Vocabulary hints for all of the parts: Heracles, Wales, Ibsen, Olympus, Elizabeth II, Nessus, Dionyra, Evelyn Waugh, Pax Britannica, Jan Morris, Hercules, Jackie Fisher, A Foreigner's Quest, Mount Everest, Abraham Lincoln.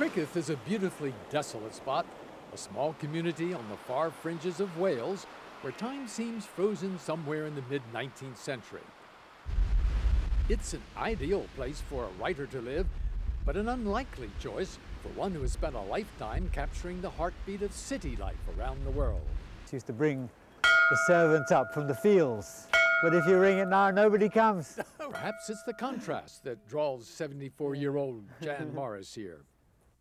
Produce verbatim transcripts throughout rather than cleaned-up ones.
Crickith is a beautifully desolate spot, a small community on the far fringes of Wales, where time seems frozen somewhere in the mid nineteenth century. It's an ideal place for a writer to live, but an unlikely choice for one who has spent a lifetime capturing the heartbeat of city life around the world. She used to bring the servants up from the fields, but if you ring it now, nobody comes. Perhaps it's the contrast that draws seventy-four-year-old Jan Morris here.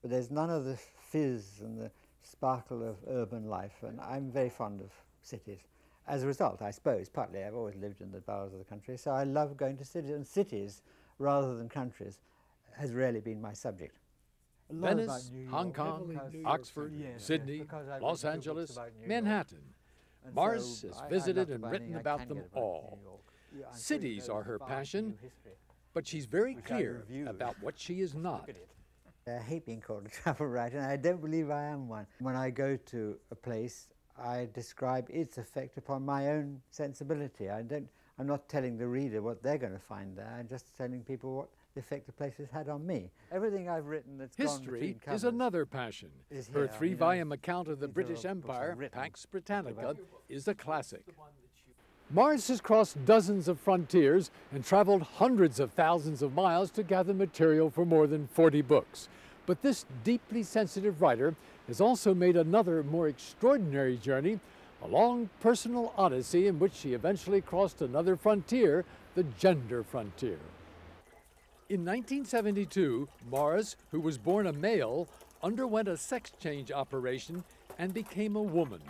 But there's none of the fizz and the sparkle of urban life, and I'm very fond of cities. As a result, I suppose, partly, I've always lived in the bowels of the country, so I love going to cities, and cities rather than countries has rarely been my subject. Venice, Hong Kong, Oxford, Sydney, Los Angeles, Manhattan. Morris has visited and written about them all. Cities are her passion, but she's very clear about what she is not. I hate being called a travel writer, and I don't believe I am one. When I go to a place, I describe its effect upon my own sensibility. I don't, I'm not telling the reader what they're going to find there. I'm just telling people what the effect the place has had on me. Everything I've written that's history gone is another passion. Is here, Her three-volume account of the British Empire, Pax Britannica, is a classic. Morris has crossed dozens of frontiers and traveled hundreds of thousands of miles to gather material for more than forty books. But this deeply sensitive writer has also made another more extraordinary journey, a long personal odyssey in which she eventually crossed another frontier, the gender frontier. In nineteen seventy-two, Morris, who was born a male, underwent a sex change operation and became a woman.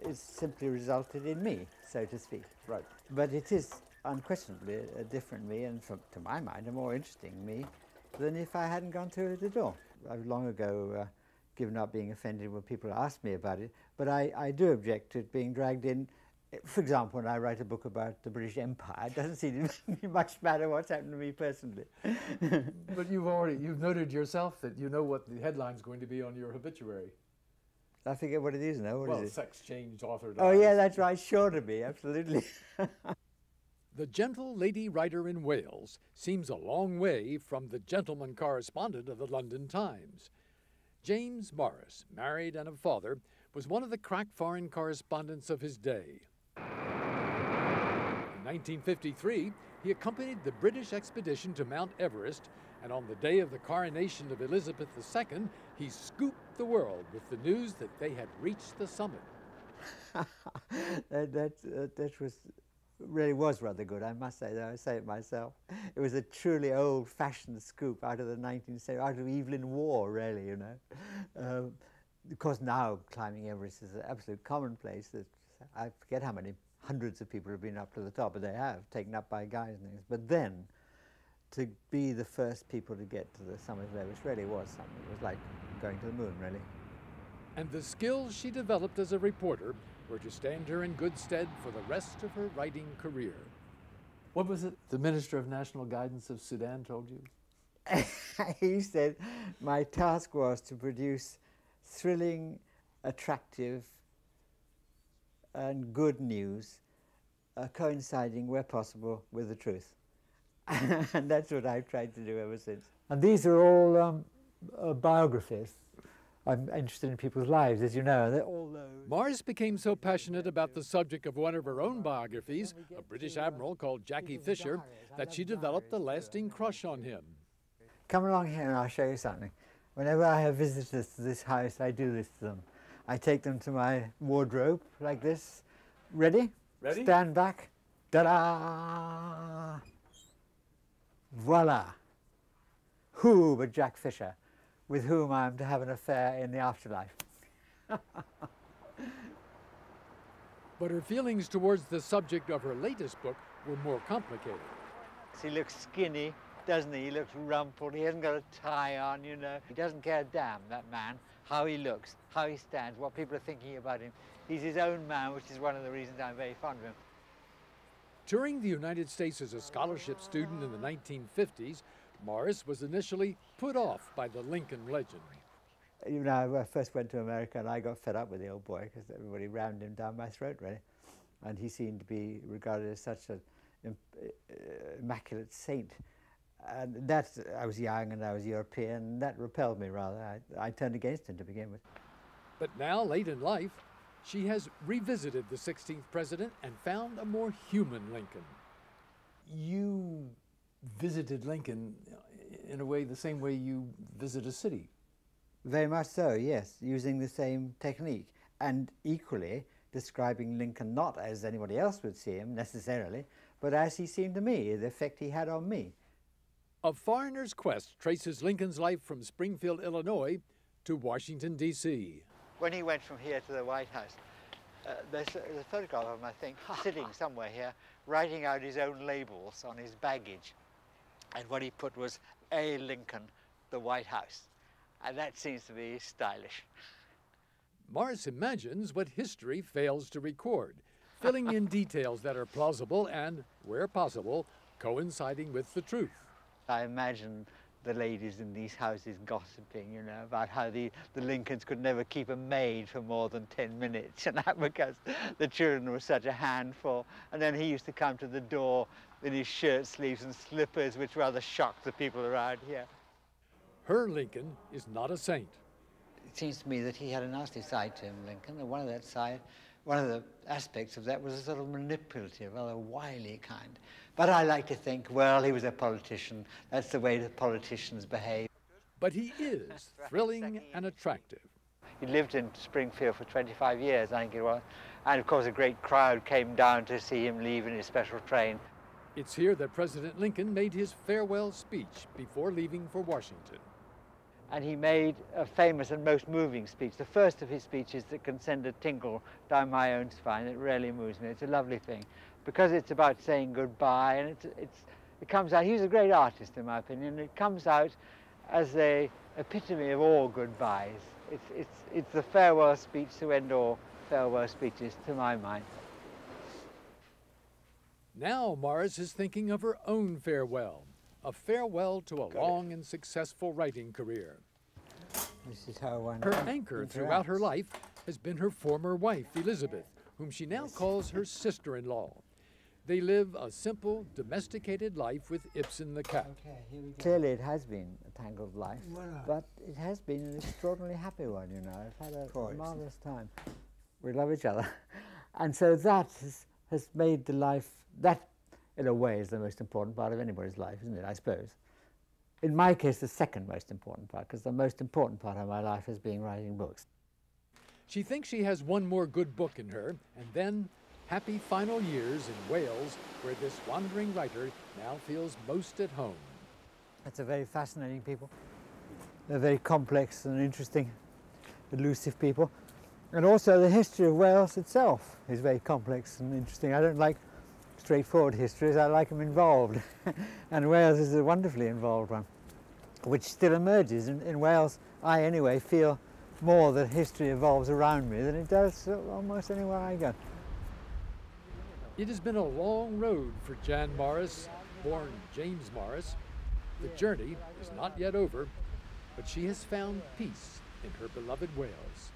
It's simply resulted in me, so to speak. Right. But it is unquestionably a different me, and from, to my mind, a more interesting me than if I hadn't gone through the door. I've long ago uh, given up being offended when people ask me about it, but I, I do object to it being dragged in. For example, when I write a book about the British Empire, it doesn't seem to much matter what's happened to me personally. But you've already, you've noted yourself that you know what the headline's going to be on your obituary. I forget what it is now. What well, is it? Sex change author. Oh, yeah, that's right. Sure to be, absolutely. The gentle lady writer in Wales seems a long way from the gentleman correspondent of the London Times. James Morris, married and a father, was one of the crack foreign correspondents of his day. In nineteen fifty-three, he accompanied the British expedition to Mount Everest, and on the day of the coronation of Elizabeth the Second, he scooped the world with the news that they had reached the summit. that that, uh, that was, really was rather good, I must say, though I say it myself. It was a truly old-fashioned scoop out of the nineteenth century, out of Evelyn Waugh, really, you know. Um, of course, now climbing Everest is an absolute commonplace. That I forget how many hundreds of people have been up to the top, but they have, taken up by guides and things. But then, to be the first people to get to the summit of Everest really was something. It was like going to the moon, really. And the skills she developed as a reporter were to stand her in good stead for the rest of her writing career. What was it the Minister of National Guidance of Sudan told you? He said, my task was to produce thrilling, attractive, and good news, uh, coinciding, where possible, with the truth. And that's what I've tried to do ever since. And these are all um, uh, biographies. I'm interested in people's lives, as you know. They're all those. Morris became so passionate about the subject of one of her own biographies, a British admiral called Jackie Fisher, that she developed a lasting crush on him. Come along here and I'll show you something. Whenever I have visitors to this house, I do this to them. I take them to my wardrobe like this. Ready? Ready? Stand back. Ta-da! Voila! Who but Jack Fisher, with whom I am to have an affair in the afterlife. But her feelings towards the subject of her latest book were more complicated. He looks skinny, doesn't he? He looks rumpled. He hasn't got a tie on, you know. He doesn't care a damn, that man, how he looks, how he stands, what people are thinking about him. He's his own man, which is one of the reasons I'm very fond of him. Touring the United States as a scholarship student in the nineteen fifties, Morris was initially put off by the Lincoln legend. You know, I first went to America and I got fed up with the old boy because everybody rammed him down my throat, really. And he seemed to be regarded as such an immaculate saint. And that, I was young and I was European, and that repelled me rather. I, I turned against him to begin with. But now, late in life, she has revisited the sixteenth president and found a more human Lincoln. You visited Lincoln in a way the same way you visit a city. Very much so, yes, using the same technique, and equally describing Lincoln not as anybody else would see him necessarily, but as he seemed to me, the effect he had on me. A Foreigner's Quest traces Lincoln's life from Springfield, Illinois to Washington, D C When he went from here to the White House, uh, there's, a, there's a photograph of him, I think, sitting somewhere here, writing out his own labels on his baggage. And what he put was A. Lincoln, the White House. And that seems to be stylish. Morris imagines what history fails to record, filling in details that are plausible and, where possible, coinciding with the truth. I imagine the ladies in these houses gossiping, you know, about how the, the Lincolns could never keep a maid for more than ten minutes, and that because the children were such a handful. And then he used to come to the door in his shirt sleeves and slippers, which rather shocked the people around here. Her Lincoln is not a saint. It seems to me that he had a nasty side to him, Lincoln, and one of that side, one of the aspects of that was a sort of manipulative, rather wily kind. But I like to think, well, he was a politician. That's the way the politicians behave. But he is thrilling and attractive. He lived in Springfield for twenty-five years, I think it was. And of course, a great crowd came down to see him leave in his special train. It's here that President Lincoln made his farewell speech before leaving for Washington. And he made a famous and most moving speech, the first of his speeches that can send a tingle down my own spine. It really moves me. It's a lovely thing, because it's about saying goodbye, and it's, it's, it comes out, he was a great artist in my opinion, it comes out as a epitome of all goodbyes. It's, it's, it's the farewell speech to end all farewell speeches, to my mind. Now Morris is thinking of her own farewell. A farewell to a long and successful writing career. This is how one her anchor interacts. Throughout her life has been her former wife, Elizabeth, whom she now calls her sister-in-law. They live a simple, domesticated life with Ibsen the cat. Okay, clearly it has been a tangled life, voilà. But it has been an extraordinarily happy one, you know. I've had a marvelous time. We love each other. And so that has, has made the life, that in a way is the most important part of anybody's life, isn't it, I suppose? In my case, the second most important part, because the most important part of my life has been writing books. She thinks she has one more good book in her, and then happy final years in Wales, where this wandering writer now feels most at home. That's a very fascinating people. They're very complex and interesting, elusive people. And also the history of Wales itself is very complex and interesting. I don't like straightforward histories, I like them involved. And Wales is a wonderfully involved one, which still emerges. In, in Wales, I anyway feel more that history evolves around me than it does almost anywhere I go. It has been a long road for Jan Morris, born James Morris. The journey is not yet over, but she has found peace in her beloved Wales.